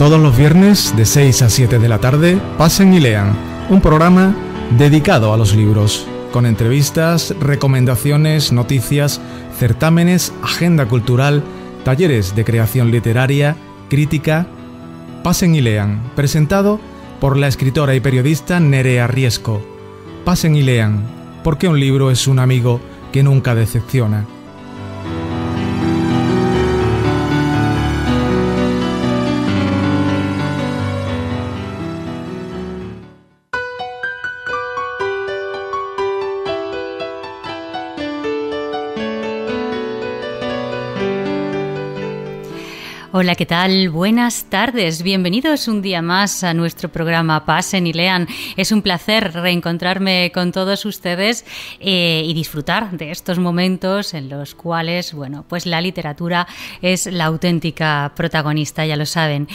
Todos los viernes de 6 a 7 de la tarde, Pasen y lean, un programa dedicado a los libros, con entrevistas, recomendaciones, noticias, certámenes, agenda cultural, talleres de creación literaria, crítica. Pasen y lean, presentado por la escritora y periodista Nerea Riesco. Pasen y lean, porque un libro es un amigo que nunca decepciona. Hola, ¿qué tal? Buenas tardes. Bienvenidos un día más a nuestro programa Pasen y lean. Es un placer reencontrarme con todos ustedes y disfrutar de estos momentos en los cuales, bueno, pues la literatura es la auténtica protagonista, ya lo saben.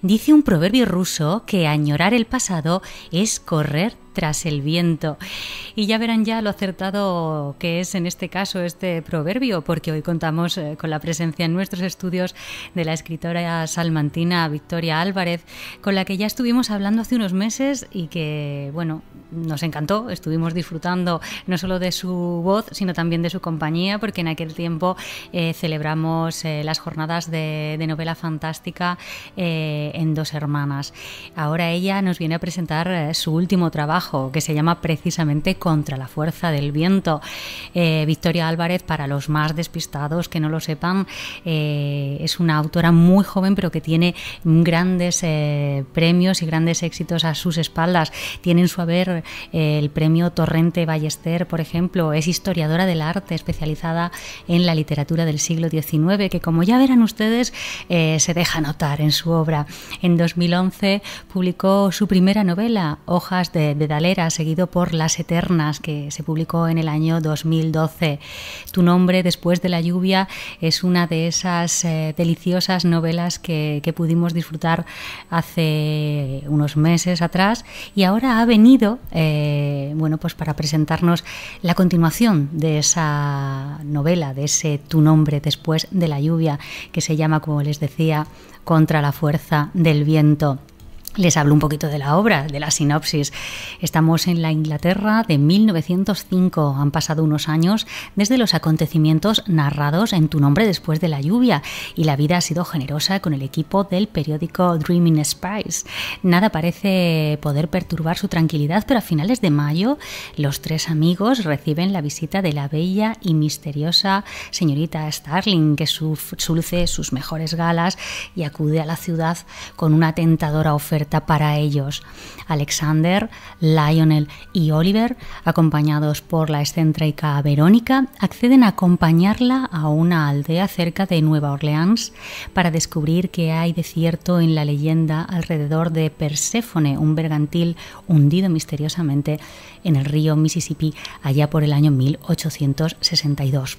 Dice un proverbio ruso que añorar el pasado es correr tras el viento. Y ya verán ya lo acertado que es en este caso este proverbio, porque hoy contamos con la presencia en nuestros estudios de la escritora salmantina Victoria Álvarez, con la que ya estuvimos hablando hace unos meses y que, bueno, nos encantó. Estuvimos disfrutando no solo de su voz, sino también de su compañía, porque en aquel tiempo celebramos las jornadas de novela fantástica en Dos Hermanas. Ahora ella nos viene a presentar su último trabajo, que se llama precisamente Contra la Fuerza del Viento. Victoria Álvarez, para los más despistados que no lo sepan, es una autora muy joven, pero que tiene grandes premios y grandes éxitos a sus espaldas. Tiene en su haber el premio Torrente Ballester, por ejemplo. Es historiadora del arte, especializada en la literatura del siglo XIX, que, como ya verán ustedes, se deja notar en su obra. En 2011 publicó su primera novela, Hojas de Dalera, seguido por Las Eternas, que se publicó en el año 2012. Tu nombre, después de la lluvia, es una de esas deliciosas novelas que pudimos disfrutar hace unos meses atrás, y ahora ha venido bueno, pues para presentarnos la continuación de esa novela, de ese Tu nombre, después de la lluvia, que se llama, como les decía, Contra la Fuerza del Viento. Les hablo un poquito de la obra, de la sinopsis. Estamos en la Inglaterra de 1905. Han pasado unos años desde los acontecimientos narrados en Tu nombre, después de la lluvia, y la vida ha sido generosa con el equipo del periódico Dreaming Spies. Nada parece poder perturbar su tranquilidad, pero a finales de mayo los tres amigos reciben la visita de la bella y misteriosa señorita Starling, que luce sus mejores galas y acude a la ciudad con una tentadora oferta para ellos. Alexander, Lionel y Oliver, acompañados por la excéntrica Verónica, acceden a acompañarla a una aldea cerca de Nueva Orleans para descubrir qué hay de cierto en la leyenda alrededor de Perséfone, un bergantil hundido misteriosamente en el río Mississippi allá por el año 1862.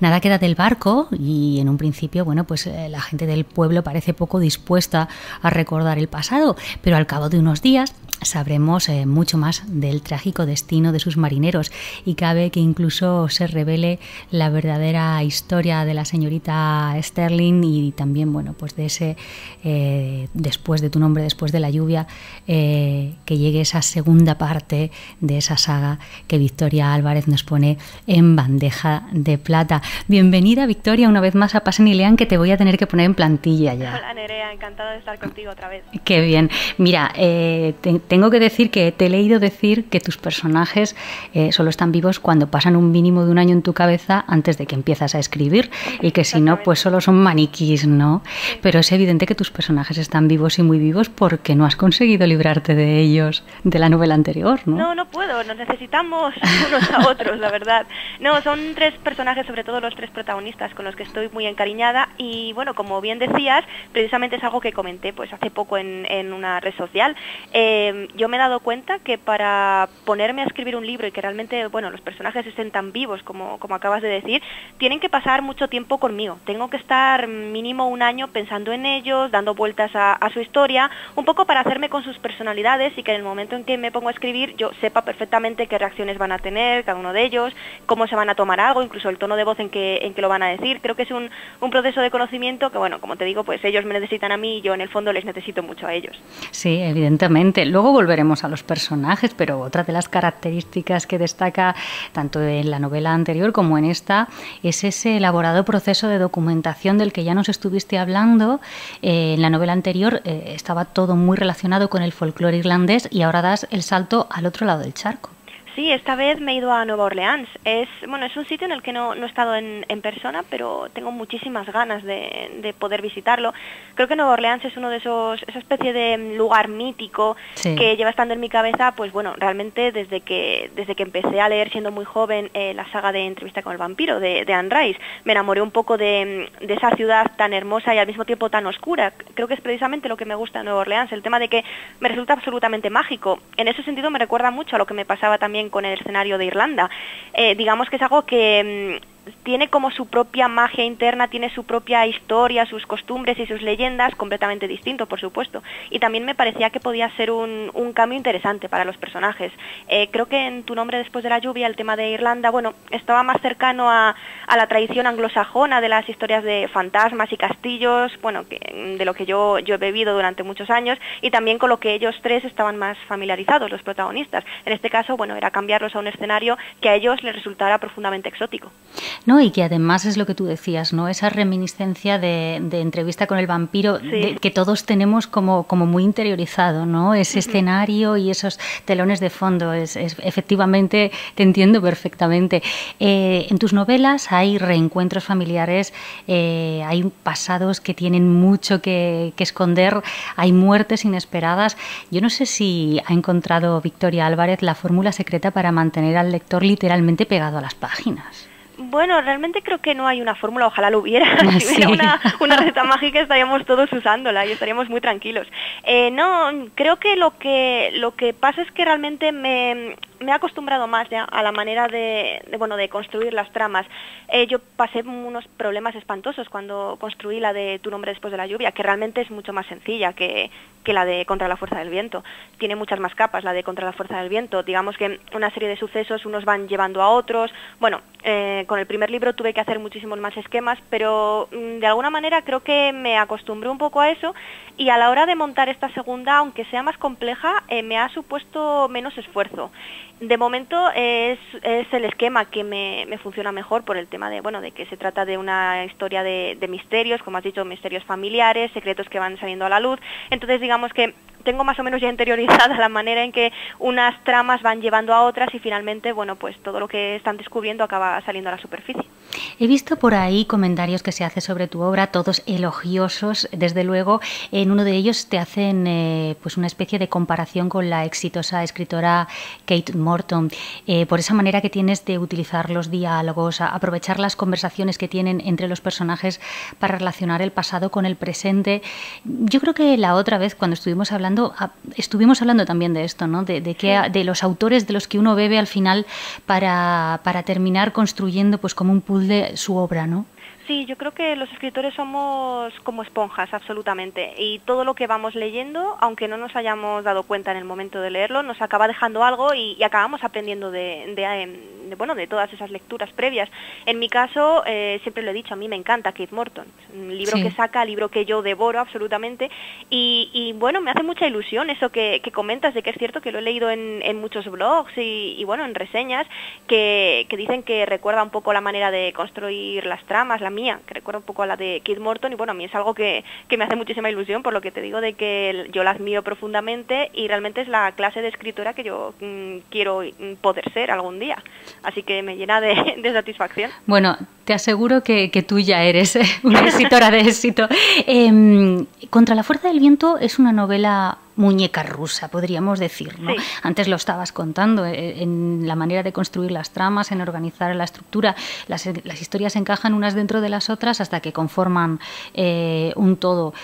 Nada queda del barco y en un principio, bueno, pues la gente del pueblo parece poco dispuesta a recordar el pasado, pero al cabo de unos días sabremos mucho más del trágico destino de sus marineros, y cabe que incluso se revele la verdadera historia de la señorita Starling y también, bueno, pues de ese después de Tu nombre, después de la lluvia, que llegue esa segunda parte de esa saga que Victoria Álvarez nos pone en bandeja de plata. Bienvenida, Victoria, una vez más a Pasen y lean, que te voy a tener que poner en plantilla ya. Hola, Nerea, encantada de estar contigo otra vez. Qué bien. Mira, tengo que decir que te he leído decir que tus personajes solo están vivos cuando pasan un mínimo de un año en tu cabeza antes de que empiezas a escribir, y que si no, pues solo son maniquís, ¿no? Sí. Pero es evidente que tus personajes están vivos y muy vivos, porque no has conseguido librarte de ellos de la novela anterior, ¿no? No, no puedo, nos necesitamos unos a otros, la verdad. No, son tres personajes, sobre todo los tres protagonistas, con los que estoy muy encariñada, y bueno, como bien decías, precisamente es algo que comenté pues hace poco en una red social. yo me he dado cuenta que para ponerme a escribir un libro y que realmente, bueno, los personajes estén tan vivos como acabas de decir, tienen que pasar mucho tiempo conmigo. Tengo que estar mínimo un año pensando en ellos, dando vueltas a su historia, un poco para hacerme con sus personalidades y que en el momento en que me pongo a escribir yo sepa perfectamente qué reacciones van a tener cada uno de ellos, cómo se van a tomar algo, incluso el tono de voz en que lo van a decir. Creo que es un proceso de conocimiento que, bueno, como te digo, pues ellos me necesitan a mí y yo en el fondo les necesito mucho a ellos. Sí, evidentemente. Luego volveremos a los personajes, pero otra de las características que destaca tanto en la novela anterior como en esta es ese elaborado proceso de documentación del que ya nos estuviste hablando. En la novela anterior estaba todo muy relacionado con el folclore irlandés y ahora das el salto al otro lado del charco. Sí, esta vez me he ido a Nueva Orleans. Es un sitio en el que no he estado en persona, pero tengo muchísimas ganas de poder visitarlo. Creo que Nueva Orleans es uno de esa especie de lugar mítico, sí, que lleva estando en mi cabeza, pues bueno, realmente desde que empecé a leer siendo muy joven la saga de Entrevista con el Vampiro de Anne Rice. Me enamoré un poco de esa ciudad tan hermosa y al mismo tiempo tan oscura. Creo que es precisamente lo que me gusta de Nueva Orleans, el tema de que me resulta absolutamente mágico. En ese sentido me recuerda mucho a lo que me pasaba también con el escenario de Irlanda. Digamos que es algo que tiene como su propia magia interna, tiene su propia historia, sus costumbres y sus leyendas, completamente distinto, por supuesto. Y también me parecía que podía ser un cambio interesante para los personajes. Creo que en Tu nombre, después de la lluvia, el tema de Irlanda, bueno, estaba más cercano a la tradición anglosajona de las historias de fantasmas y castillos, bueno, de lo que yo he bebido durante muchos años, y también con lo que ellos tres estaban más familiarizados, los protagonistas. En este caso, bueno, era cambiarlos a un escenario que a ellos les resultara profundamente exótico. No, y que además es lo que tú decías, ¿no? Esa reminiscencia de Entrevista con el Vampiro, sí, que todos tenemos como muy interiorizado, ¿no? Ese escenario y esos telones de fondo. Efectivamente, te entiendo perfectamente. En tus novelas hay reencuentros familiares, hay pasados que tienen mucho que esconder, hay muertes inesperadas. Yo no sé si ha encontrado Victoria Álvarez la fórmula secreta para mantener al lector literalmente pegado a las páginas. Bueno, realmente creo que no hay una fórmula, ojalá lo hubiera. Sí. Si hubiera una receta mágica estaríamos todos usándola y estaríamos muy tranquilos. No, creo que lo que pasa es que realmente me he acostumbrado más ya a la manera de construir las tramas. Yo pasé unos problemas espantosos cuando construí la de Tu nombre después de la lluvia, que realmente es mucho más sencilla que la de Contra la Fuerza del Viento. Tiene muchas más capas la de Contra la Fuerza del Viento. Digamos que una serie de sucesos unos van llevando a otros. Bueno, con el primer libro tuve que hacer muchísimos más esquemas, pero de alguna manera creo que me acostumbré un poco a eso y a la hora de montar esta segunda, aunque sea más compleja, me ha supuesto menos esfuerzo. De momento es el esquema que me funciona mejor por el tema de que se trata de una historia de misterios, como has dicho, misterios familiares, secretos que van saliendo a la luz. Entonces digamos que tengo más o menos ya interiorizada la manera en que unas tramas van llevando a otras y finalmente, bueno, pues todo lo que están descubriendo acaba saliendo a la superficie. He visto por ahí comentarios que se hace sobre tu obra, todos elogiosos, desde luego. En uno de ellos te hacen pues una especie de comparación con la exitosa escritora Kate Morton, por esa manera que tienes de utilizar los diálogos, aprovechar las conversaciones que tienen entre los personajes para relacionar el pasado con el presente. Yo creo que la otra vez, cuando estuvimos hablando también de esto, ¿no? de los autores de los que uno bebe al final para terminar construyendo pues como un puzzle de su obra, ¿no? Sí, yo creo que los escritores somos como esponjas, absolutamente, y todo lo que vamos leyendo, aunque no nos hayamos dado cuenta en el momento de leerlo, nos acaba dejando algo y acabamos aprendiendo de todas esas lecturas previas. En mi caso, siempre lo he dicho, a mí me encanta Kate Morton, un libro, sí, que saca, libro que yo devoro absolutamente, y bueno, me hace mucha ilusión eso que comentas, de que es cierto que lo he leído en muchos blogs y bueno, en reseñas, que dicen que recuerda un poco la manera de construir las tramas, la mía, que recuerda un poco a la de Kate Morton, y bueno, a mí es algo que me hace muchísima ilusión, por lo que te digo de que yo la admiro profundamente y realmente es la clase de escritora que yo quiero poder ser algún día, así que me llena de satisfacción. Bueno, te aseguro que tú ya eres una escritora de éxito. Contra la Fuerza del Viento es una novela muñeca rusa, podríamos decir, ¿no? Sí. Antes lo estabas contando, en la manera de construir las tramas, en organizar la estructura. Las historias encajan unas dentro de las otras hasta que conforman un todo.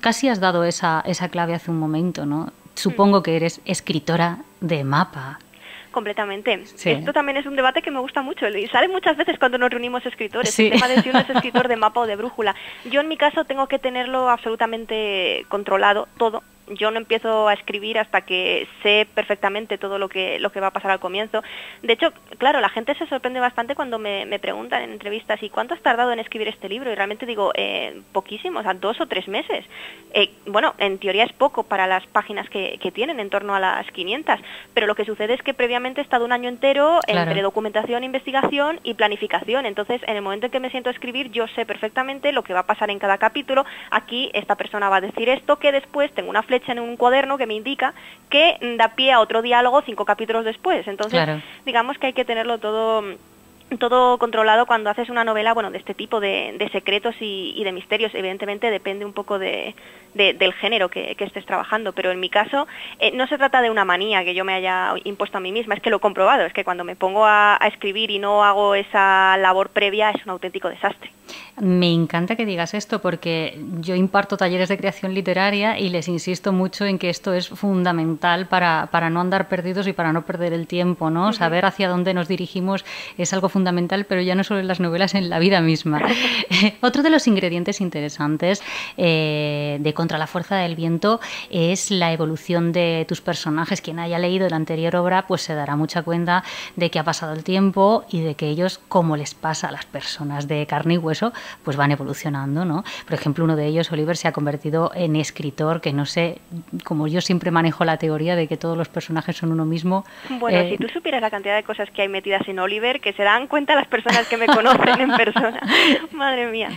Casi has dado esa clave hace un momento, ¿no? supongo que eres escritora de mapa. Completamente. Sí. Esto también es un debate que me gusta mucho y sale muchas veces cuando nos reunimos escritores, sí, el tema de si uno es escritor de mapa o de brújula. Yo en mi caso tengo que tenerlo absolutamente controlado todo. Yo no empiezo a escribir hasta que sé perfectamente todo lo que va a pasar al comienzo. De hecho, claro, la gente se sorprende bastante cuando me preguntan en entrevistas, ¿y cuánto has tardado en escribir este libro? Y realmente digo, poquísimo, o sea, 2 o 3 meses. Bueno, en teoría es poco para las páginas que tienen, en torno a las 500, pero lo que sucede es que previamente he estado un año entero entre documentación, investigación y planificación. Entonces, en el momento en que me siento a escribir, yo sé perfectamente lo que va a pasar en cada capítulo. Aquí esta persona va a decir esto, que después tengo una flecha en un cuaderno que me indica que da pie a otro diálogo 5 capítulos después. Entonces, digamos que hay que tenerlo todo controlado cuando haces una novela, bueno, de este tipo de secretos y de misterios. Evidentemente depende un poco del género que estés trabajando, pero en mi caso no se trata de una manía que yo me haya impuesto a mí misma, es que lo he comprobado, es que cuando me pongo a escribir y no hago esa labor previa es un auténtico desastre. Me encanta que digas esto porque yo imparto talleres de creación literaria y les insisto mucho en que esto es fundamental para no andar perdidos y para no perder el tiempo, ¿no? Uh-huh. Saber hacia dónde nos dirigimos es algo fundamental, pero ya no solo en las novelas, en la vida misma. Otro de los ingredientes interesantes de Contra la Fuerza del Viento es la evolución de tus personajes. Quien haya leído la anterior obra pues se dará mucha cuenta de que ha pasado el tiempo y de que ellos, como les pasa a las personas de carne y hueso, pues van evolucionando, ¿no? Por ejemplo, uno de ellos, Oliver, se ha convertido en escritor, que no sé, como yo siempre manejo la teoría de que todos los personajes son uno mismo. Bueno, si tú supieras la cantidad de cosas que hay metidas en Oliver, que se dan cuenta las personas que me conocen en persona. Madre mía.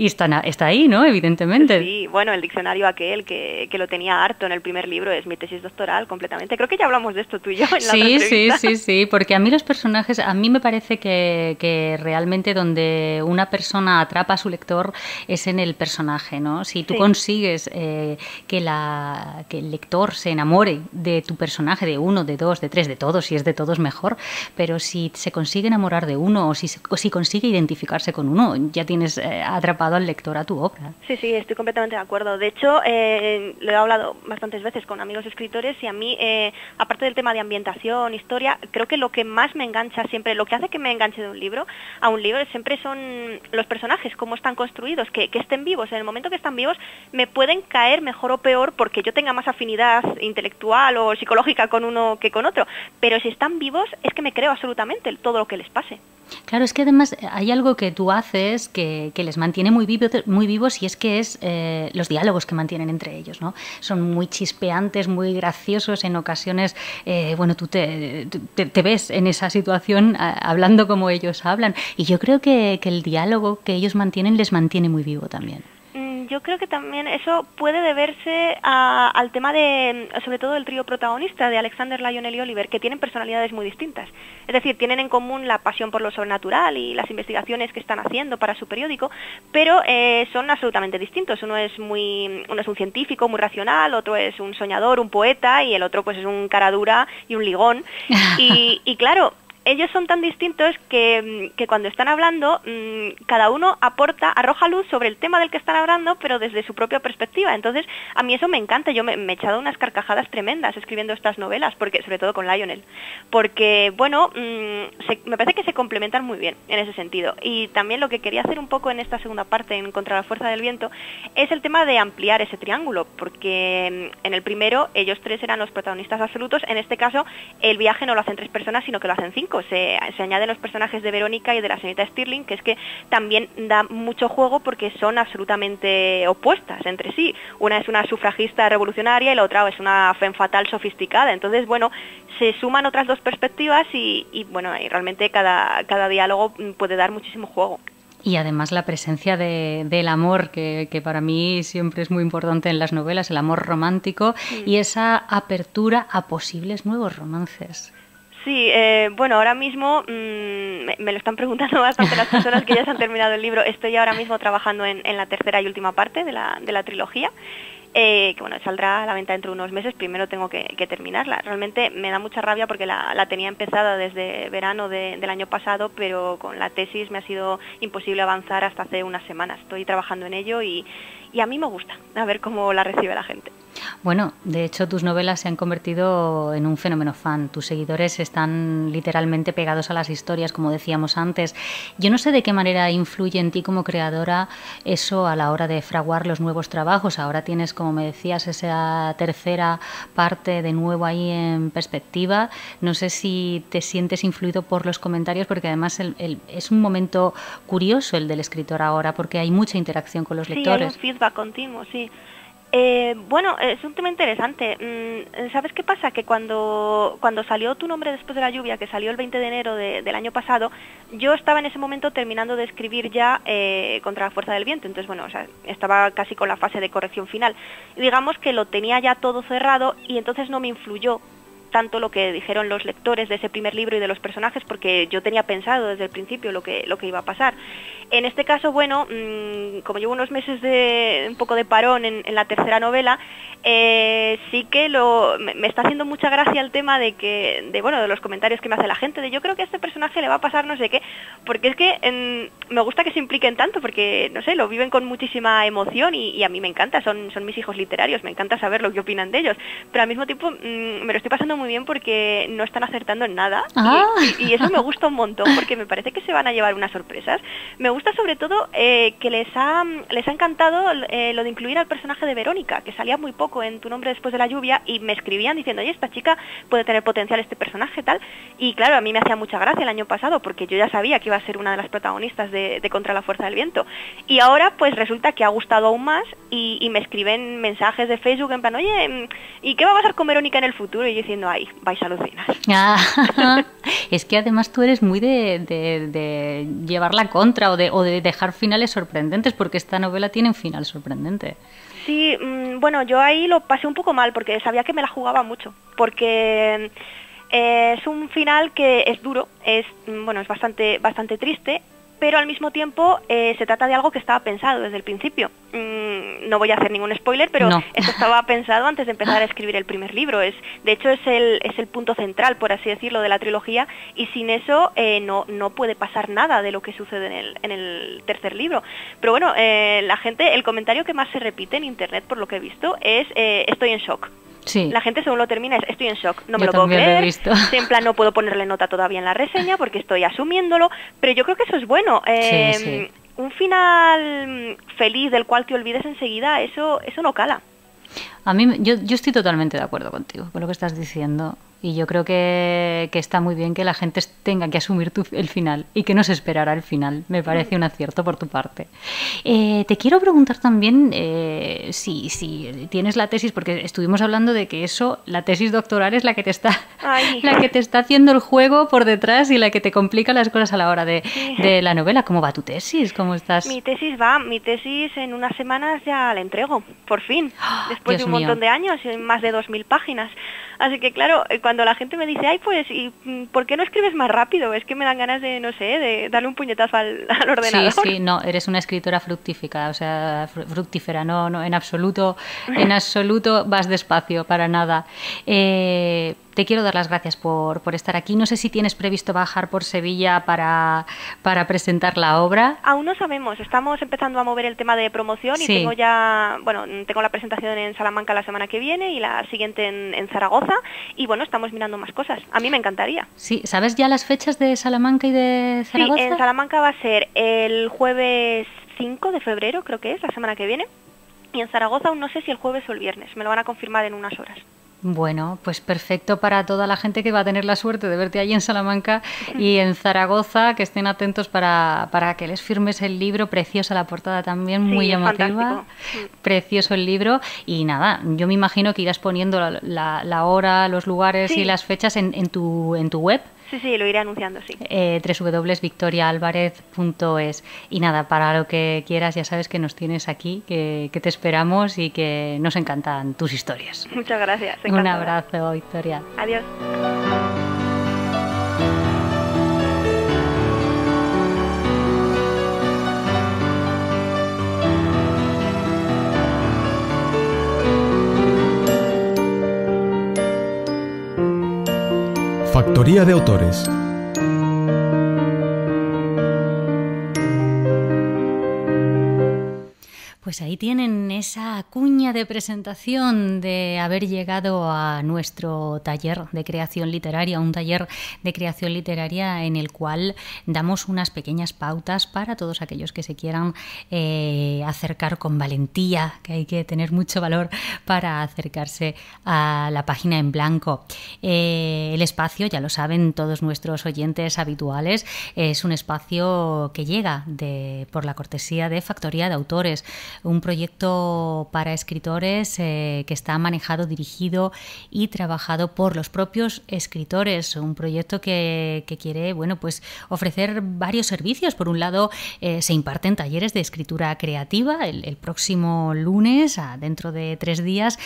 Y está ahí, ¿no? Evidentemente. Sí, bueno, el diccionario aquel que lo tenía harto en el primer libro es mi tesis doctoral completamente. Creo que ya hablamos de esto tú y yo en la otra entrevista. Sí, porque a mí los personajes, a mí me parece que realmente donde una persona atrapa a su lector es en el personaje, ¿no? Si tú consigues que el lector se enamore de tu personaje, de uno, de dos, de tres, de todos, si es de todos mejor, pero si se consigue enamorar de uno o si consigue identificarse con uno, ya tienes atrapado al lector a tu obra. Sí, estoy completamente de acuerdo. De hecho, lo he hablado bastantes veces con amigos escritores y a mí, aparte del tema de ambientación, historia, creo que lo que más me engancha siempre, lo que hace que me enganche de un libro siempre son los personajes, cómo están construidos, que estén vivos. En el momento que están vivos me pueden caer mejor o peor porque yo tenga más afinidad intelectual o psicológica con uno que con otro, pero si están vivos es que me creo absolutamente todo lo que les pase. Claro, es que además hay algo que tú haces que les mantiene muy vivos y es que es los diálogos que mantienen entre ellos, ¿no? Son muy chispeantes, muy graciosos en ocasiones. Bueno, tú te ves en esa situación hablando como ellos hablan y yo creo que el diálogo que ellos mantienen les mantiene muy vivo también. Yo creo que también eso puede deberse al tema de, sobre todo, del trío protagonista de Alexander, Lionel y Oliver, que tienen personalidades muy distintas. Es decir, tienen en común la pasión por lo sobrenatural y las investigaciones que están haciendo para su periódico, pero son absolutamente distintos. Uno es un científico muy racional, otro es un soñador, un poeta, y el otro pues es un cara dura y un ligón. Y claro, ellos son tan distintos que cuando están hablando, cada uno arroja luz sobre el tema del que están hablando, pero desde su propia perspectiva. Entonces, a mí eso me encanta. Yo me he echado unas carcajadas tremendas escribiendo estas novelas, porque sobre todo con Lionel. Porque, bueno, me parece que se complementan muy bien en ese sentido. Y también lo que quería hacer un poco en esta segunda parte, en Contra la Fuerza del Viento, es el tema de ampliar ese triángulo. Porque en el primero, ellos tres eran los protagonistas absolutos. En este caso, el viaje no lo hacen 3 personas, sino que lo hacen 5. Se añaden los personajes de Verónica y de la señorita Stirling, que es que también da mucho juego porque son absolutamente opuestas entre sí. Una es una sufragista revolucionaria y la otra es una femme fatale sofisticada. Entonces, bueno, se suman otras 2 perspectivas y bueno, y realmente cada diálogo puede dar muchísimo juego. Y además la presencia del amor, que para mí siempre es muy importante en las novelas, el amor romántico y esa apertura a posibles nuevos romances. Sí, bueno, ahora mismo me lo están preguntando bastante las personas que ya se han terminado el libro. Estoy ahora mismo trabajando en la tercera y última parte de la trilogía, que bueno, saldrá a la venta dentro de unos meses. Primero tengo que terminarla. Realmente me da mucha rabia porque la tenía empezada desde verano del año pasado, pero con la tesis me ha sido imposible avanzar hasta hace unas semanas. Estoy trabajando en ello y a mí me gusta, a ver cómo la recibe la gente. Bueno, de hecho tus novelas se han convertido en un fenómeno fan. Tus seguidores están literalmente pegados a las historias, como decíamos antes. Yo no sé de qué manera influye en ti como creadora eso a la hora de fraguar los nuevos trabajos. Ahora tienes, como me decías, esa tercera parte de nuevo ahí en perspectiva. No sé si te sientes influido por los comentarios, porque además es un momento curioso el del escritor ahora, porque hay mucha interacción con los lectores. Sí, hay un feedback continuo, sí. Bueno, es un tema interesante. ¿Sabes qué pasa? Que cuando salió Tu nombre después de la lluvia, que salió el 20 de enero del año pasado, yo estaba en ese momento terminando de escribir ya Contra la Fuerza del Viento. Entonces, bueno, o sea, estaba casi con la fase de corrección final. Digamos que lo tenía ya todo cerrado y entonces no me influyó tanto lo que dijeron los lectores de ese primer libro y de los personajes, porque yo tenía pensado desde el principio lo que iba a pasar. En este caso, bueno, como llevo unos meses de un poco de parón en la tercera novela, sí que me está haciendo mucha gracia el tema de los comentarios que me hace la gente, de yo creo que a este personaje le va a pasar no sé qué, porque es que me gusta que se impliquen tanto, porque, no sé, lo viven con muchísima emoción y a mí me encanta, son mis hijos literarios, me encanta saber lo que opinan de ellos, pero al mismo tiempo me lo estoy pasando muy bien porque no están acertando en nada. Y eso me gusta un montón porque me parece que se van a llevar unas sorpresas. Me gusta sobre todo que les ha encantado lo de incluir al personaje de Verónica, que salía muy poco en Tu nombre después de la lluvia, y me escribían diciendo, oye, esta chica puede tener potencial, este personaje, tal. Y claro, a mí me hacía mucha gracia el año pasado porque yo ya sabía que iba a ser una de las protagonistas de Contra la Fuerza del Viento. Y ahora pues resulta que ha gustado aún más y me escriben mensajes de Facebook en plan, oye, ¿y qué va a pasar con Verónica en el futuro? Y yo diciendo, ahí, vais a alucinar. Ah, es que además tú eres muy de llevar la contra o de dejar finales sorprendentes, porque esta novela tiene un final sorprendente. Sí, bueno, yo ahí lo pasé un poco mal porque sabía que me la jugaba mucho, porque es un final que es duro, es bastante triste, pero al mismo tiempo se trata de algo que estaba pensado desde el principio. No voy a hacer ningún spoiler, pero no. Esto estaba pensado antes de empezar a escribir el primer libro. De hecho es el punto central, por así decirlo, de la trilogía, y sin eso no puede pasar nada de lo que sucede en el tercer libro. Pero bueno, la gente, el comentario que más se repite en internet, por lo que he visto, es estoy en shock. Sí. La gente según lo termina es, estoy en shock, no me lo puedo creer, en plan no puedo ponerle nota todavía en la reseña porque estoy asumiéndolo, pero yo creo que eso es bueno. Sí. Un final feliz del cual te olvides enseguida, eso no cala. A mí, yo estoy totalmente de acuerdo contigo con lo que estás diciendo. Y yo creo que está muy bien que la gente tenga que asumir el final y que no se esperará el final. Me parece un acierto por tu parte. Te quiero preguntar también si tienes la tesis, porque estuvimos hablando de que la tesis doctoral es la que te está haciendo el juego por detrás y la que te complica las cosas a la hora de la novela. ¿Cómo va tu tesis? ¿Cómo estás? Mi tesis en unas semanas ya la entrego, por fin, después de un montón de años, más de 2.000 páginas. Así que claro, cuando la gente me dice, ay, pues, ¿y por qué no escribes más rápido? Es que me dan ganas de, no sé, de darle un puñetazo al ordenador. Sí, no, eres una escritora fructífera, o sea, fructífera, no, en absoluto vas despacio, para nada. Te quiero dar las gracias por estar aquí. No sé si tienes previsto bajar por Sevilla para presentar la obra. Aún no sabemos. Estamos empezando a mover el tema de promoción y tengo la presentación en Salamanca la semana que viene y la siguiente en Zaragoza. Y bueno, estamos mirando más cosas. A mí me encantaría. Sí, ¿sabes ya las fechas de Salamanca y de Zaragoza? Sí, en Salamanca va a ser el jueves 5 de febrero, creo que es, la semana que viene. Y en Zaragoza aún no sé si el jueves o el viernes. Me lo van a confirmar en unas horas. Bueno, pues perfecto para toda la gente que va a tener la suerte de verte allí en Salamanca y en Zaragoza, que estén atentos para que les firmes el libro. Preciosa la portada también, muy llamativa. Sí. Precioso el libro. Y nada, yo me imagino que irás poniendo la hora, los lugares y las fechas en tu web. Sí, lo iré anunciando, sí. www.victoriaalvarez.es. Y nada, para lo que quieras, ya sabes que nos tienes aquí, que te esperamos y que nos encantan tus historias. Muchas gracias. Encantada. Un abrazo, Victoria. Adiós. Factoría de Autores. Pues Pues ahí tienen esa cuña de presentación de haber llegado a nuestro taller de creación literaria, un taller de creación literaria en el cual damos unas pequeñas pautas para todos aquellos que se quieran acercar con valentía, que hay que tener mucho valor para acercarse a la página en blanco. El espacio, ya lo saben todos nuestros oyentes habituales, es un espacio que llega por la cortesía de Factoría de Autores, un proyecto para escritores que está manejado, dirigido y trabajado por los propios escritores, un proyecto que quiere, bueno, pues ofrecer varios servicios. Por un lado, se imparten talleres de escritura creativa. El próximo lunes, dentro de 3 días,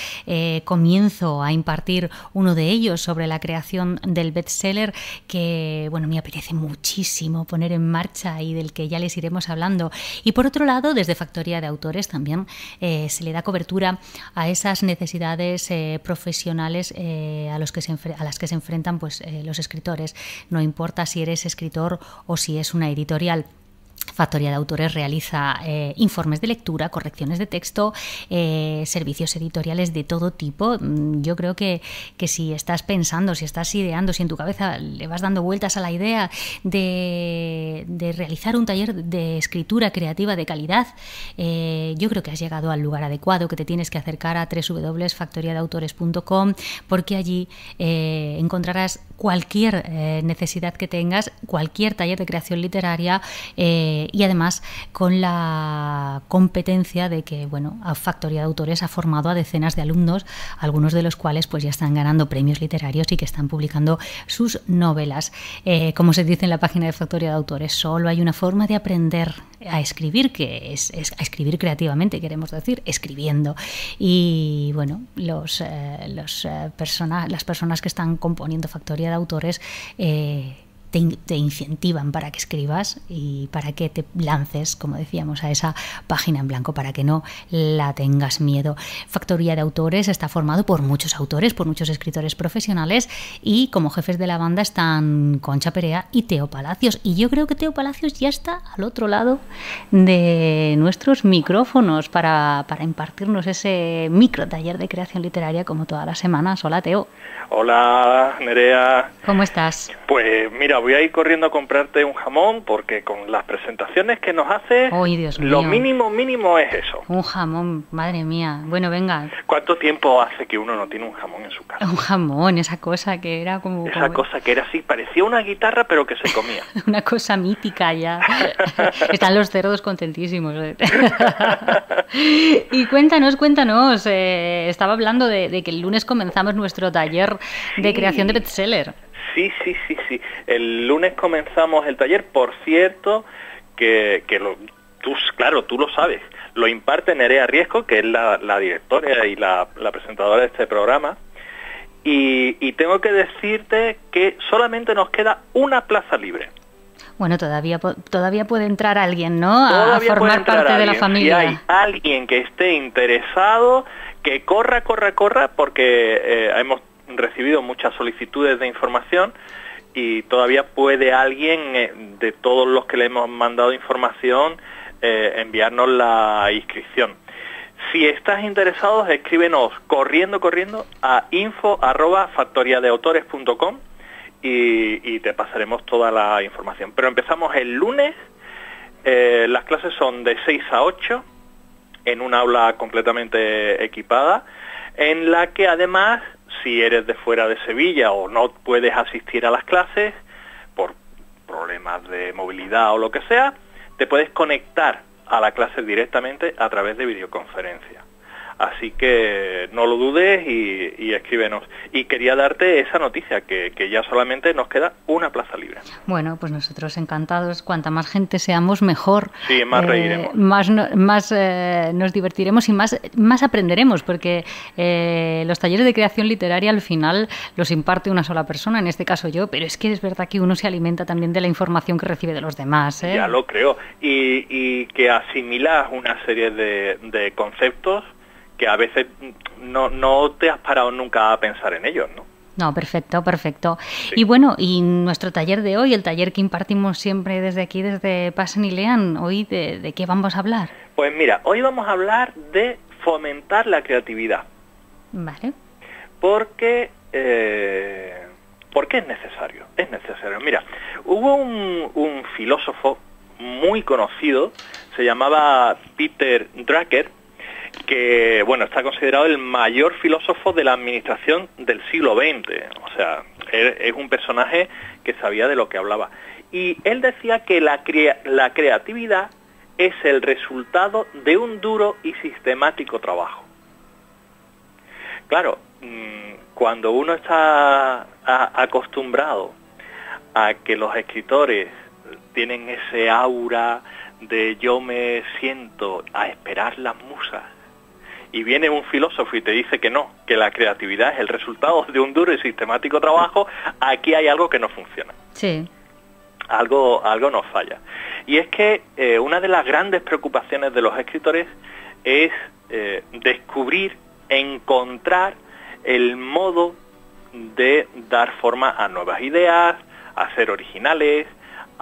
comienzo a impartir uno de ellos sobre la creación del bestseller, que bueno, me apetece muchísimo poner en marcha y del que ya les iremos hablando. Y por otro lado, desde Factoría de Autores también se le da cobertura a esas necesidades profesionales a las que se enfrentan, pues, los escritores. No importa si eres escritor o si es una editorial. Factoría de Autores realiza informes de lectura, correcciones de texto, servicios editoriales de todo tipo. Yo creo que si estás pensando, si estás ideando, si en tu cabeza le vas dando vueltas a la idea de realizar un taller de escritura creativa de calidad, yo creo que has llegado al lugar adecuado, que te tienes que acercar a www.factoriadeautores.com, porque allí encontrarás cualquier necesidad que tengas, cualquier taller de creación literaria, y además con la competencia de que, bueno, Factoría de Autores ha formado a decenas de alumnos, algunos de los cuales pues ya están ganando premios literarios y que están publicando sus novelas. Como se dice en la página de Factoría de Autores, solo hay una forma de aprender a escribir, que es a escribir creativamente, queremos decir, escribiendo. Y bueno, las personas que están componiendo Factoría de Autores te incentivan para que escribas y para que te lances, como decíamos, a esa página en blanco, para que no la tengas miedo. Factoría de Autores está formado por muchos autores, por muchos escritores profesionales, y como jefes de la banda están Concha Perea y Teo Palacios. Y yo creo que Teo Palacios ya está al otro lado de nuestros micrófonos para impartirnos ese micro taller de creación literaria como todas las semanas. Hola, Teo. Hola, Nerea. ¿Cómo estás? Pues mira, voy a ir corriendo a comprarte un jamón, porque con las presentaciones que nos haces, lo mínimo es eso. Un jamón, madre mía. Bueno, venga. ¿Cuánto tiempo hace que uno no tiene un jamón en su casa? Un jamón, esa cosa que era como... Esa cosa que era así, parecía una guitarra pero que se comía. Una cosa mítica ya. Están los cerdos contentísimos. Y cuéntanos. Estaba hablando de que el lunes comenzamos nuestro taller de creación de bestseller. Sí. El lunes comenzamos el taller, por cierto, que tú lo sabes. Lo imparte Nerea Riesco, que es la directora y la presentadora de este programa. Y tengo que decirte que solamente nos queda una plaza libre. Bueno, todavía puede entrar alguien, ¿no? A formar parte de la familia. Si hay alguien que esté interesado, que corra, porque hemos recibido muchas solicitudes de información y todavía puede alguien de todos los que le hemos mandado información enviarnos la inscripción. Si estás interesado, escríbenos corriendo a info@factoriadeautores.com y te pasaremos toda la información. Pero empezamos el lunes, las clases son de 6 a 8 en un aula completamente equipada, en la que además, si eres de fuera de Sevilla o no puedes asistir a las clases por problemas de movilidad o lo que sea, te puedes conectar a la clase directamente a través de videoconferencia. Así que no lo dudes y escríbenos. Y quería darte esa noticia, que ya solamente nos queda una plaza libre. Bueno, pues nosotros encantados. Cuanta más gente seamos, mejor. Sí, más reiremos. Más nos divertiremos y más aprenderemos, porque los talleres de creación literaria al final los imparte una sola persona, en este caso yo, pero es que es verdad que uno se alimenta también de la información que recibe de los demás, ¿eh? Ya lo creo. Y que asimilas una serie de conceptos que a veces no te has parado nunca a pensar en ellos, ¿no? No, perfecto. Sí. Y bueno, y nuestro taller de hoy, el taller que impartimos siempre desde aquí, desde Pasen y Lean, hoy ¿de qué vamos a hablar? Pues mira, hoy vamos a hablar de fomentar la creatividad. Vale. Porque es necesario, Mira, hubo un filósofo muy conocido, se llamaba Peter Drucker, que, bueno, está considerado el mayor filósofo de la administración del siglo XX. O sea, es un personaje que sabía de lo que hablaba. Y él decía que la creatividad es el resultado de un duro y sistemático trabajo. Claro, cuando uno está acostumbrado a que los escritores tienen ese aura de yo me siento a esperar las musas, y viene un filósofo y te dice que no, que la creatividad es el resultado de un duro y sistemático trabajo, aquí hay algo que no funciona. Sí. Algo nos falla. Y es que una de las grandes preocupaciones de los escritores es descubrir, encontrar el modo de dar forma a nuevas ideas, a ser originales,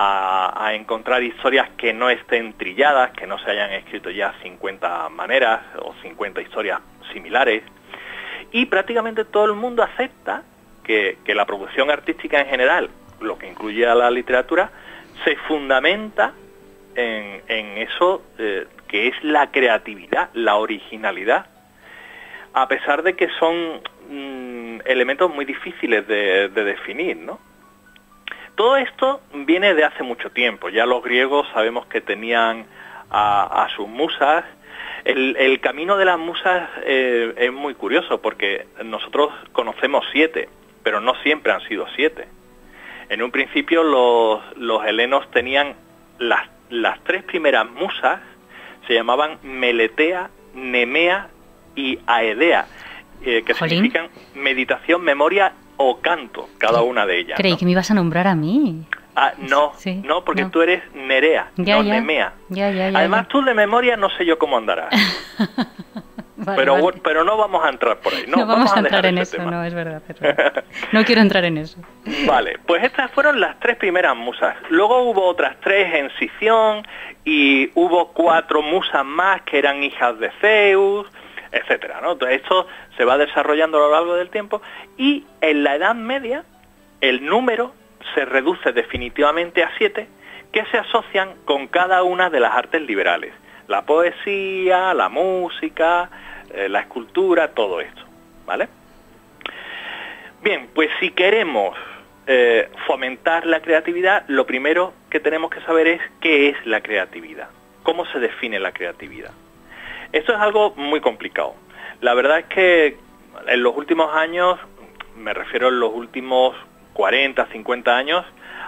a encontrar historias que no estén trilladas, que no se hayan escrito ya 50 maneras o 50 historias similares. Y prácticamente todo el mundo acepta que la producción artística en general, lo que incluye a la literatura, se fundamenta en eso que es la creatividad, la originalidad, a pesar de que son elementos muy difíciles de definir, ¿no? Todo esto viene de hace mucho tiempo. Ya los griegos sabemos que tenían a sus musas. El camino de las musas es muy curioso, porque nosotros conocemos 7, pero no siempre han sido 7. En un principio los helenos tenían las 3 primeras musas, se llamaban Meletea, Nemea y Aedea, que significan meditación, memoria o canto, cada una de ellas. Creí, ¿no?, que me ibas a nombrar a mí. Ah, no, sí, no, porque no, tú eres Nerea, ya, no ya. Nemea. Ya, además, ya. Tú de memoria no sé yo cómo andarás. Vale, pero no vamos a entrar por ahí. No vamos a entrar en eso, tema. No, es verdad, no quiero entrar en eso. Vale, pues estas fueron las 3 primeras musas. Luego hubo otras 3 en Sición, y hubo 4 musas más que eran hijas de Zeus, etcétera, ¿no? Entonces esto se va desarrollando a lo largo del tiempo, y en la Edad Media el número se reduce definitivamente a 7, que se asocian con cada una de las artes liberales. La poesía, la música, la escultura, todo esto, ¿vale? Bien, pues si queremos fomentar la creatividad, lo primero que tenemos que saber es qué es la creatividad, cómo se define la creatividad. Esto es algo muy complicado. La verdad es que en los últimos años, me refiero en los últimos 40, 50 años,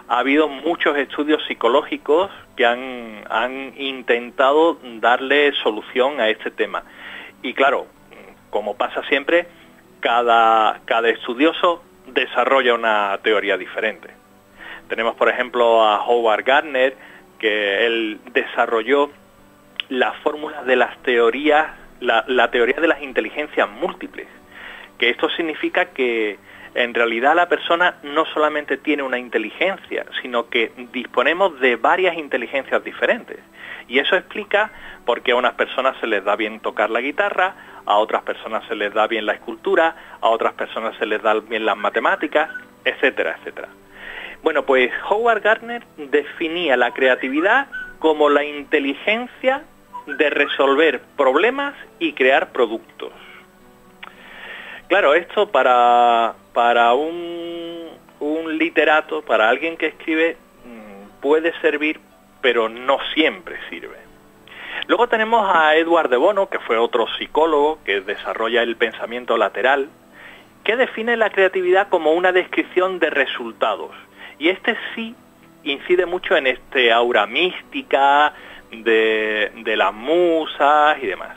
ha habido muchos estudios psicológicos que han intentado darle solución a este tema. Y claro, como pasa siempre, cada estudioso desarrolla una teoría diferente. Tenemos, por ejemplo, a Howard Gardner, que él desarrolló la fórmula de las teorías, la teoría de las inteligencias múltiples, que esto significa que en realidad la persona no solamente tiene una inteligencia, sino que disponemos de varias inteligencias diferentes. Y eso explica por qué a unas personas se les da bien tocar la guitarra, a otras personas se les da bien la escultura, a otras personas se les da bien las matemáticas, etcétera, etcétera. Bueno, pues Howard Gardner definía la creatividad como la inteligencia de resolver problemas y crear productos. Claro, esto para un literato, para alguien que escribe, puede servir, pero no siempre sirve. Luego tenemos a Edward de Bono, que fue otro psicólogo que desarrolla el pensamiento lateral, que define la creatividad como una descripción de resultados. Y este sí incide mucho en este aura mística de las musas y demás.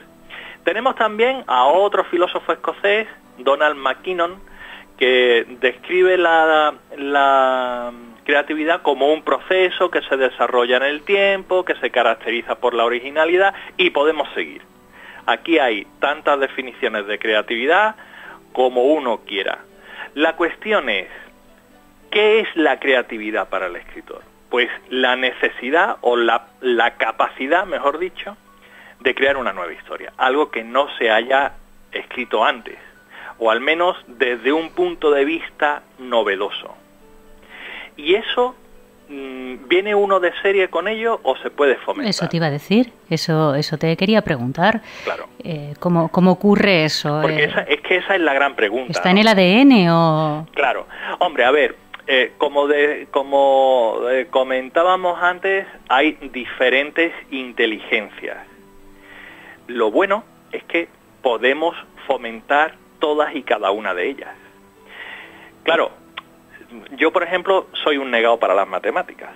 Tenemos también a otro filósofo escocés, Donald MacKinnon, que describe la creatividad como un proceso que se desarrolla en el tiempo, que se caracteriza por la originalidad, y podemos seguir. Aquí hay tantas definiciones de creatividad como uno quiera. La cuestión es, ¿qué es la creatividad para el escritor? Pues la necesidad o la capacidad, mejor dicho, de crear una nueva historia, algo que no se haya escrito antes, o al menos desde un punto de vista novedoso. Y eso, ¿viene uno de serie con ello o se puede fomentar? Eso te iba a decir, eso te quería preguntar. Claro. ¿Cómo ocurre eso? Porque esa es la gran pregunta. ¿Está en el ADN o...? Claro. Hombre, a ver, como comentábamos antes, hay diferentes inteligencias. Lo bueno es que podemos fomentar todas y cada una de ellas. Claro. Yo, por ejemplo, soy un negado para las matemáticas.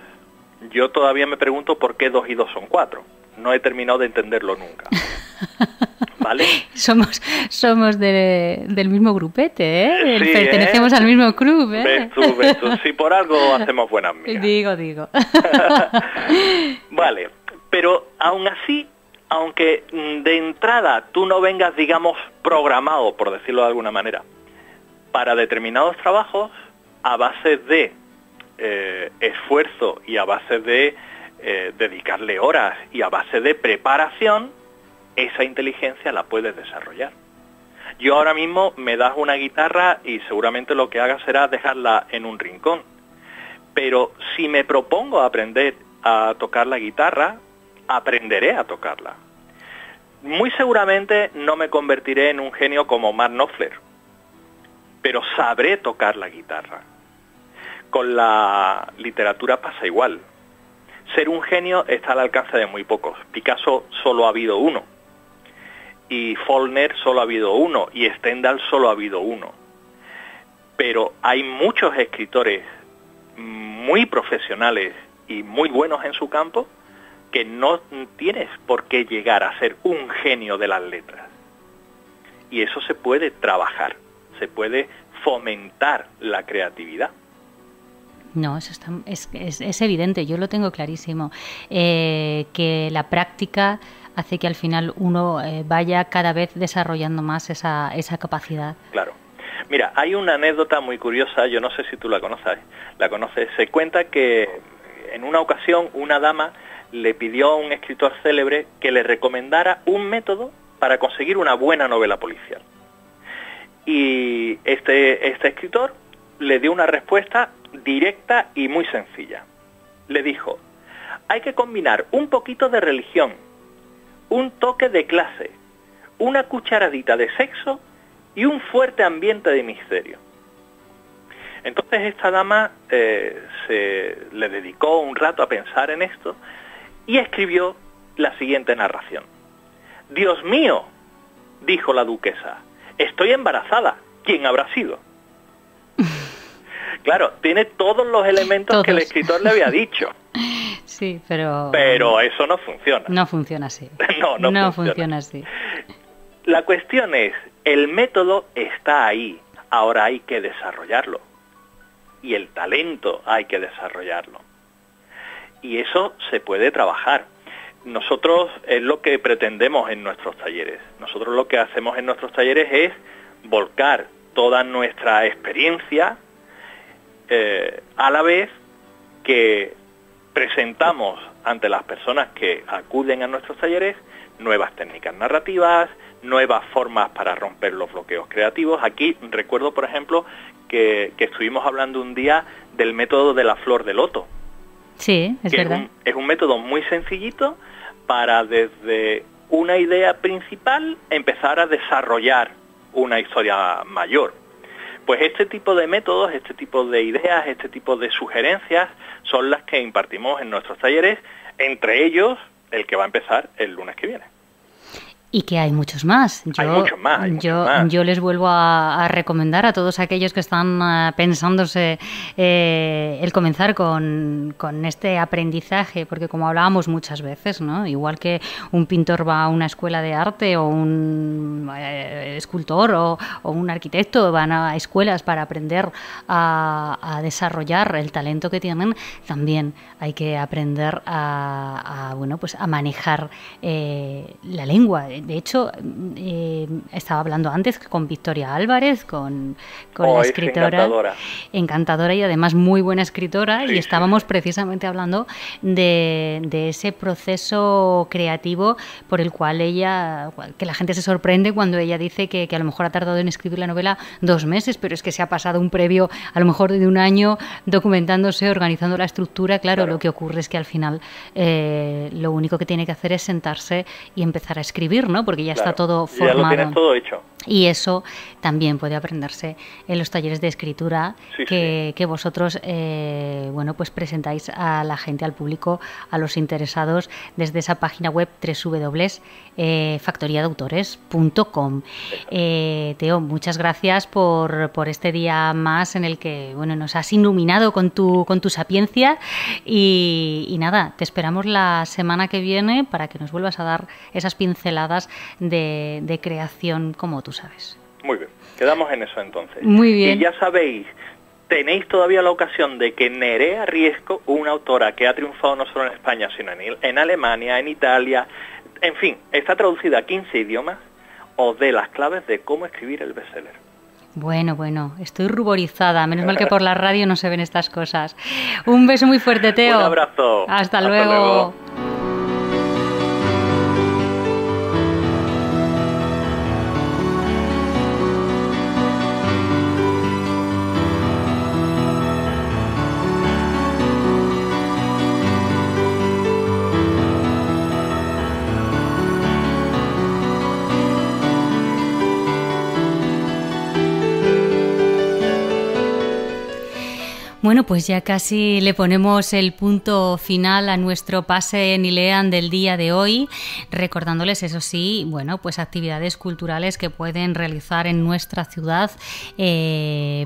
Yo todavía me pregunto por qué 2 y 2 son 4. No he terminado de entenderlo nunca. ¿Vale? Somos del mismo grupete, ¿eh? Sí, pertenecemos al mismo club, ¿eh? Ves tú. Si por algo hacemos buenas migas. Digo. Vale, pero aún así, aunque de entrada tú no vengas, digamos, programado, por decirlo de alguna manera, para determinados trabajos, a base de esfuerzo y a base de dedicarle horas y a base de preparación, esa inteligencia la puedes desarrollar. Yo ahora mismo me das una guitarra y seguramente lo que haga será dejarla en un rincón. Pero si me propongo aprender a tocar la guitarra, aprenderé a tocarla. Muy seguramente no me convertiré en un genio como Mark Knopfler, pero sabré tocar la guitarra. Con la literatura pasa igual. Ser un genio está al alcance de muy pocos. Picasso solo ha habido uno. Y Faulkner solo ha habido uno. Y Stendhal solo ha habido uno. Pero hay muchos escritores muy profesionales y muy buenos en su campo que no tienes por qué llegar a ser un genio de las letras. Y eso se puede trabajar. Se puede fomentar la creatividad. No, eso es evidente, yo lo tengo clarísimo. Que la práctica hace que al final uno vaya cada vez desarrollando más esa capacidad. Claro. Mira, hay una anécdota muy curiosa, yo no sé si tú la conoces. Se cuenta que en una ocasión una dama le pidió a un escritor célebre que le recomendara un método para conseguir una buena novela policial. Y este escritor le dio una respuesta directa y muy sencilla. Le dijo: hay que combinar un poquito de religión, un toque de clase, una cucharadita de sexo y un fuerte ambiente de misterio. Entonces esta dama le dedicó un rato a pensar en esto y escribió la siguiente narración. Dios mío, dijo la duquesa, estoy embarazada. ¿Quién habrá sido? Claro, tiene todos los elementos que el escritor le había dicho. Sí, pero... pero eso no funciona. No funciona así. No funciona así. La cuestión es, el método está ahí. Ahora hay que desarrollarlo. Y el talento hay que desarrollarlo. Y eso se puede trabajar. Nosotros es lo que pretendemos en nuestros talleres. Nosotros lo que hacemos en nuestros talleres es volcar toda nuestra experiencia a la vez que presentamos ante las personas que acuden a nuestros talleres nuevas técnicas narrativas, nuevas formas para romper los bloqueos creativos. Aquí recuerdo, por ejemplo, que estuvimos hablando un día del método de la flor de loto. Sí, es verdad. Es un método muy sencillito para desde una idea principal empezar a desarrollar una historia mayor. Pues este tipo de métodos, este tipo de ideas, este tipo de sugerencias son las que impartimos en nuestros talleres, entre ellos el que va a empezar el lunes que viene. Y que hay muchos más. Yo les vuelvo a recomendar a todos aquellos que están pensándose el comenzar con este aprendizaje, porque como hablábamos muchas veces, ¿no? Igual que un pintor va a una escuela de arte o un escultor o un arquitecto van a escuelas para aprender a desarrollar el talento que tienen, también hay que aprender a manejar la lengua. de hecho, estaba hablando antes con Victoria Álvarez, con la escritora encantadora y además muy buena escritora, sí, y estábamos precisamente hablando de ese proceso creativo por el cual ella, que la gente se sorprende cuando ella dice que a lo mejor ha tardado en escribir la novela 2 meses, pero es que se ha pasado un previo a lo mejor de un año documentándose, organizando la estructura. Claro. Lo que ocurre es que al final lo único que tiene que hacer es sentarse y empezar a escribir, ¿no? Porque ya está todo formado. Ya lo tienes todo hecho. Y eso también puede aprenderse en los talleres de escritura que vosotros bueno, pues presentáis a la gente, al público, a los interesados desde esa página web www.factoriadeautores.com. Teo, muchas gracias por este día más en el que bueno, nos has iluminado con tu sapiencia y nada, te esperamos la semana que viene para que nos vuelvas a dar esas pinceladas de creación como tú sabes. Muy bien, quedamos en eso entonces. Muy bien. Y ya sabéis, tenéis todavía la ocasión de que Nerea Riesco, una autora que ha triunfado no solo en España, sino en Alemania, en Italia, en fin, está traducida a 15 idiomas, os dé las claves de cómo escribir el bestseller. Bueno, bueno, estoy ruborizada. Menos mal que por la radio no se ven estas cosas. Un beso muy fuerte, Teo. Un abrazo. Hasta luego. Hasta luego. Bueno, pues ya casi le ponemos el punto final a nuestro Pasen y Lean del día de hoy, recordándoles, eso sí, bueno, pues actividades culturales que pueden realizar en nuestra ciudad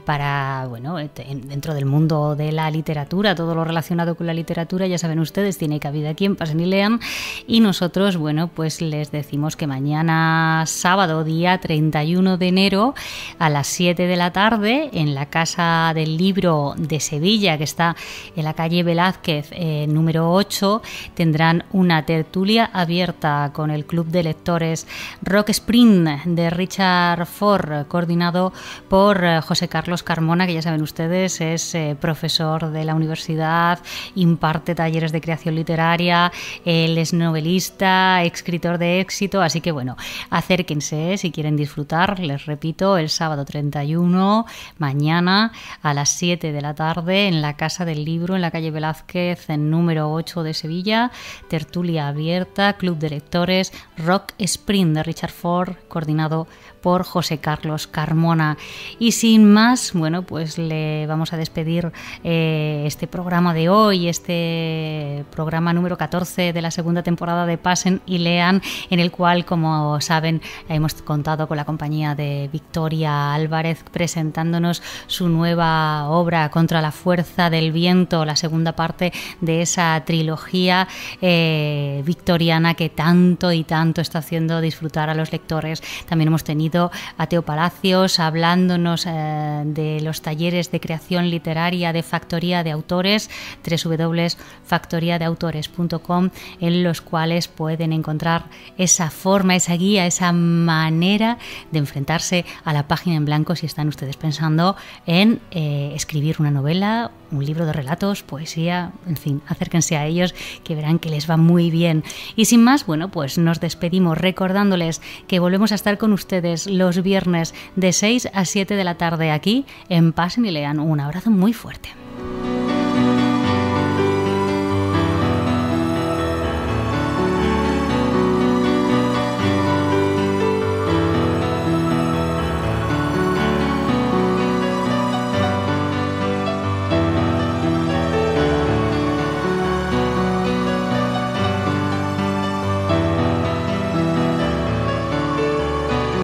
para, bueno, dentro del mundo de la literatura, todo lo relacionado con la literatura, ya saben ustedes, tiene cabida aquí en Pasen y Lean, y nosotros, bueno, pues les decimos que mañana sábado, día 31 de enero, a las 7 de la tarde, en la Casa del Libro de Sevilla, que está en la calle Velázquez número 8, tendrán una tertulia abierta con el Club de Lectores Rock Sprint de Richard Ford, coordinado por José Carlos Carmona, que ya saben ustedes es profesor de la universidad, imparte talleres de creación literaria, él es novelista, escritor de éxito, así que bueno, acérquense si quieren disfrutar, les repito, el sábado 31, mañana a las 7 de la tarde en la Casa del Libro, en la calle Velázquez, en número 8 de Sevilla, tertulia abierta, Club de Lectores, Rock Sprint de Richard Ford, coordinado por José Carlos Carmona. Y sin más, bueno, pues le vamos a despedir este programa de hoy, este programa número 14 de la segunda temporada de Pasen y Lean, en el cual, como saben, hemos contado con la compañía de Victoria Álvarez presentándonos su nueva obra Contra la Fuerza del Viento, la segunda parte de esa trilogía victoriana que tanto y tanto está haciendo disfrutar a los lectores. También hemos tenido a Teo Palacios hablándonos de los talleres de creación literaria de Factoría de Autores, www.factoriadeautores.com, en los cuales pueden encontrar esa forma, esa guía, esa manera de enfrentarse a la página en blanco si están ustedes pensando en escribir una novela, un libro de relatos, poesía, en fin, acérquense a ellos que verán que les va muy bien. Y sin más, bueno, pues nos despedimos recordándoles que volvemos a estar con ustedes los viernes de 6 a 7 de la tarde aquí en Pasen y Lean. Un abrazo muy fuerte.